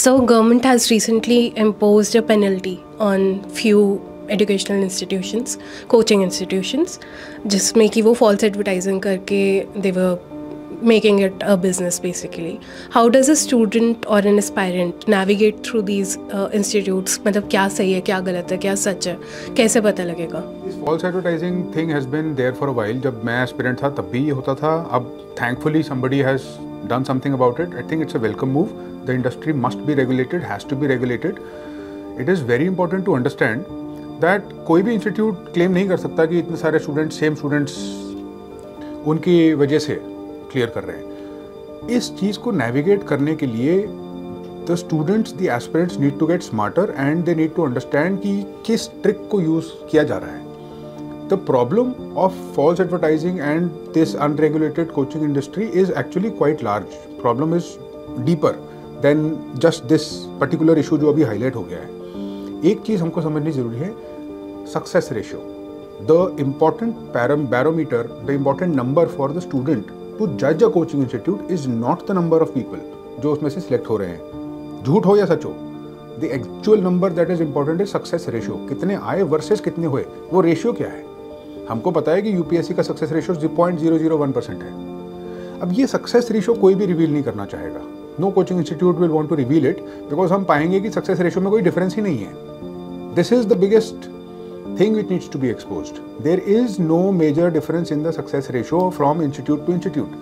So government has recently imposed a penalty on few educational institutions, coaching institutions, जिसमें कि वो false advertising करके they were making it a business basically. How does a student or an aspirant navigate through these institutes? मतलब क्या सही है, क्या गलत है, क्या सच है, कैसे पता लगेगा? This false advertising thing has been there for a while. जब मैं aspirant था तब भी ये होता था. अब thankfully somebody has done something about it. I think it's a welcome move. The industry must be regulated, has to be regulated. It is very important to understand that कोई भी इंस्टीट्यूट claim नहीं कर सकता कि इतने सारे students same students उनकी वजह से क्लियर कर रहे हैं. इस चीज़ को नेविगेट करने के लिए the students the aspirants need to get smarter and they need to understand कि किस ट्रिक को यूज़ किया जा रहा है. The problem of false advertising and this unregulated coaching industry is actually quite large. Problem is deeper than just this particular issue जो अभी highlight हो गया है. एक चीज़ हमको समझनी ज़रूरी है, success ratio, the important barometer, the important number for the student to जज a coaching institute is not the number of people जो उसमें से सिलेक्ट हो रहे हैं, झूठ हो या सच हो. The actual number that is important is success ratio, कितने आए वर्सेस कितने हुए, वो रेशियो क्या है. हमको पता है कि यूपीएससी का सक्सेस रेशियो 0.001% है. अब ये सक्सेस रेशियो कोई भी रिवील नहीं करना चाहेगा. No coaching institute will want to reveal it because हम पाएंगे कि सक्सेस रेशियो में कोई डिफरेंस ही नहीं है. This is the biggest thing which needs to be exposed. There is no major difference in the success ratio from institute to institute.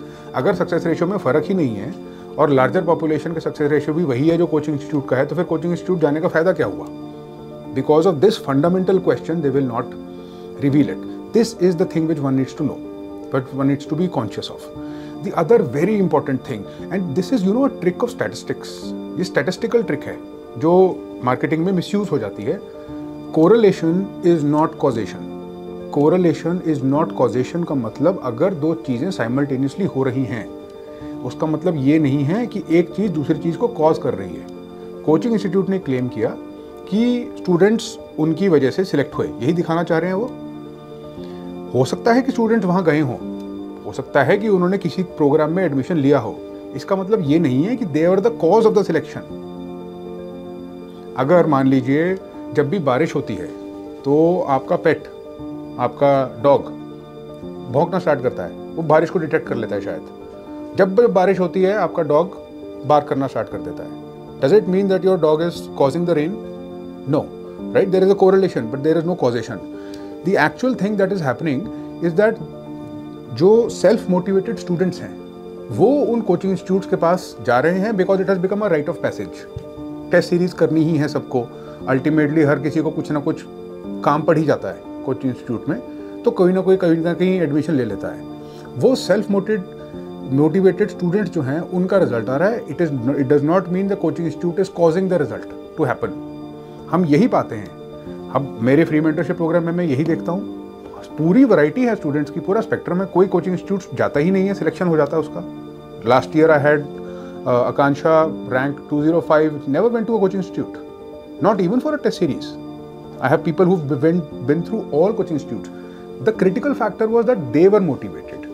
अगर success ratio में फ़र्क ही नहीं है और larger population का success ratio भी वही है जो coaching institute का है, तो फिर coaching institute जाने का फ़ायदा क्या हुआ? Because of this fundamental question, they will not reveal it. This is the thing which one needs to know, but one needs to be conscious of. The other very important thing, and this is, you know, a trick of statistics. ये statistical trick है जो marketing में misuse हो जाती है. Correlation is not causation. Correlation is not causation का मतलब अगर दो चीज़ें साइमल्टेनियसली हो रही हैं उसका मतलब ये नहीं है कि एक चीज़ दूसरी चीज़ को कॉज कर रही है. कोचिंग इंस्टीट्यूट ने क्लेम किया कि स्टूडेंट्स उनकी वजह से सिलेक्ट हुए, यही दिखाना चाह रहे हैं वो. हो सकता है कि स्टूडेंट्स वहाँ गए हों, हो सकता है कि उन्होंने किसी प्रोग्राम में एडमिशन लिया हो, इसका मतलब ये नहीं है कि they are the cause of the selection. अगर मान लीजिए जब भी बारिश होती है तो आपका पेट, आपका डॉग भौंकना स्टार्ट करता है, वो बारिश को डिटेक्ट कर लेता है शायद. जब बारिश होती है आपका डॉग बार्क करना स्टार्ट कर देता है. Does it mean that your dog is causing the rain? No, right? There is a correlation but there is no causation. The actual thing that is happening is that जो self motivated students हैं वो उन coaching institutes के पास जा रहे हैं because it has become a rite of passage. Test series करनी ही है सबको, अल्टीमेटली हर किसी को कुछ ना कुछ काम पढ़ ही जाता है कोचिंग इंस्टीट्यूट में, तो कोई ना कोई कहीं ना कहीं एडमिशन ले लेता है. वो सेल्फ मोटिवेटेड स्टूडेंट्स जो हैं उनका रिजल्ट आ रहा है. It does not mean the coaching institute is causing the result to happen. हम यही पाते हैं. अब मेरे फ्री मेंटरशिप प्रोग्राम में मैं यही देखता हूँ, पूरी वैरायटी है स्टूडेंट्स की, पूरा स्पेक्ट्रम है. कोई कोचिंग इंस्टीट्यूट जाता ही नहीं है, सिलेक्शन हो जाता है उसका. Last year I had Akanksha ranked 205, never went to a coaching institute, not even for a test series. I have people who've been through all coaching institutes. The critical factor was that they were motivated.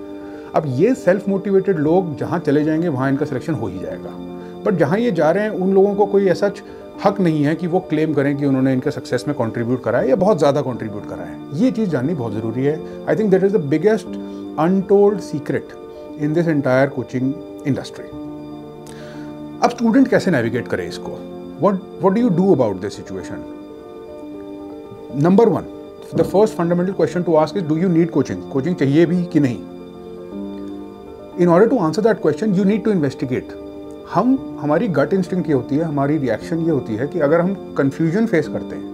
अब ये self motivated लोग जहाँ चले जाएंगे वहाँ इनका selection हो ही जाएगा. But जहाँ ये जा रहे हैं उन लोगों को कोई ऐसा हक नहीं है कि वो claim करें कि उन्होंने इनके success में contribute करा है या बहुत ज़्यादा contribute करा है. ये चीज़ जाननी बहुत ज़रूरी है. I think that is the biggest untold secret in this entire coaching industry. अब स्टूडेंट कैसे नेविगेट करे इसको? What do you do about this situation? Number one, the first fundamental question to ask is, do you need coaching? Coaching चाहिए भी कि नहीं? In order to answer that question, you need to investigate. हमारी गट instinct ये होती है, हमारी reaction ये होती है कि अगर हम कंफ्यूजन फेस करते हैं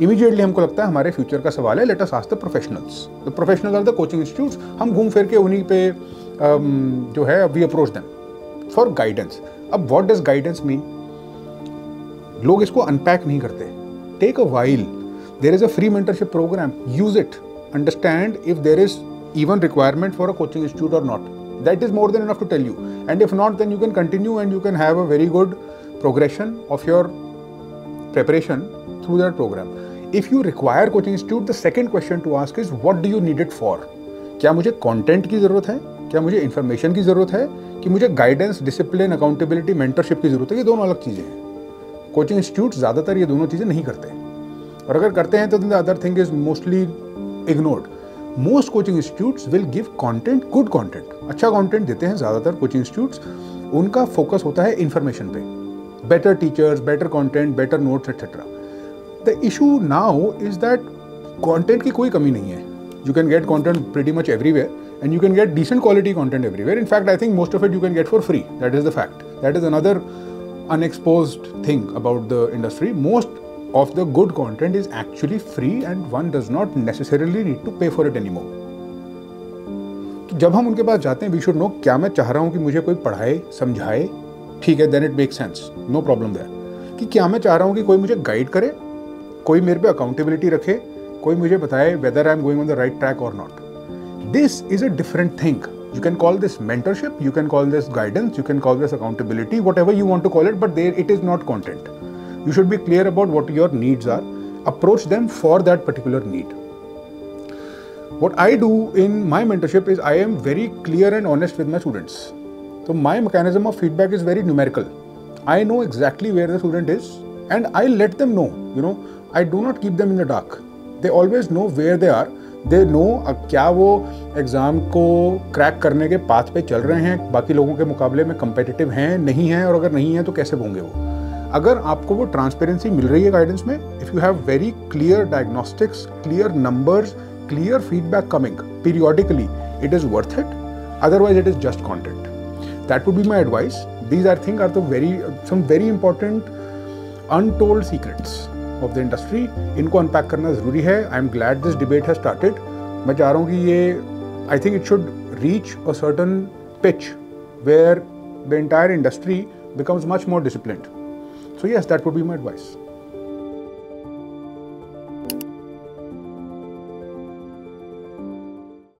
इमीडिएटली हमको लगता है हमारे फ्यूचर का सवाल है, let us ask the professionals. The professionals are the coaching institutes. हम घूम फिर के उन्हीं पे जो है we approach them for guidance. अब वॉट डज गाइडेंस मीन? लोग इसको अनपैक नहीं करते. Take a while. There is a free mentorship programme, use it, understand if there is even requirement for a coaching institute और not. That is more than enough to tell you. And if not then you can continue and you can have a very good progression of your preparation through that programme. If you require coaching institute, the second question to ask is, what do you need it for? क्या मुझे content की जरूरत है? क्या मुझे information की जरूरत है? कि मुझे गाइडेंस, डिसिप्लिन, अकाउंटेबिलिटी, मेंटरशिप की ज़रूरत है। ये दोनों अलग चीज़ें हैं। कोचिंग इंस्टीट्यूट ज़्यादातर ये दोनों चीज़ें नहीं करते, और अगर करते हैं तो the other thing is mostly ignored. Most coaching institutes will give content, good content, अच्छा कंटेंट देते हैं ज़्यादातर कोचिंग इंस्टीट्यूट्स। उनका फोकस होता है इन्फॉर्मेशन पे, better teachers, better content, better notes etcetera. The issue now is that content की कोई कमी नहीं है। You can get content pretty much everywhere and you can get decent quality content everywhere. In fact, I think most of it you can get for free. That is the fact. That is another unexposed thing about the industry. Most of the good content is actually free and one does not necessarily need to pay for it anymore. जब हम उनके पास जाते हैं, we should know क्या मैं चाह रहा हूँ कि मुझे कोई पढ़ाए, समझाए, ठीक है, then it makes sense, no problem there. कि क्या मैं चाह रहा हूँ कि कोई मुझे गाइड करे, कोई मेरे पे अकाउंटेबिलिटी रखे, कोई मुझे बताए whether I am going on the right track or not. This is a different thing. You can call this mentorship, you can call this guidance, you can call this accountability, whatever you want to call it, but there it is not content. You should be clear about what your needs are. Approach them for that particular need. What I do in my mentorship is I am very clear and honest with my students. So my mechanism of feedback is very numerical. I know exactly where the student is and I let them know. You know, I do not keep them in the dark. They always know where they are. They know अब क्या वो exam को crack करने के path पे चल रहे हैं, बाकी लोगों के मुकाबले में कम्पेटिटिव हैं, नहीं हैं, और अगर नहीं हैं तो कैसे होंगे वो। अगर आपको वो ट्रांसपेरेंसी मिल रही है गाइडेंस में, if you have very clear diagnostics, clear numbers, clear feedback coming periodically, it is worth it, otherwise it is just content. That would be my advice. These are think are the very some very important untold secrets of the industry. इनको unpack करना ज़रूरी है। I am glad this debate has started. मैं चाह रहा हूँ कि ये, I think it should reach a certain pitch where the entire industry becomes much more disciplined. So yes, that would be my advice.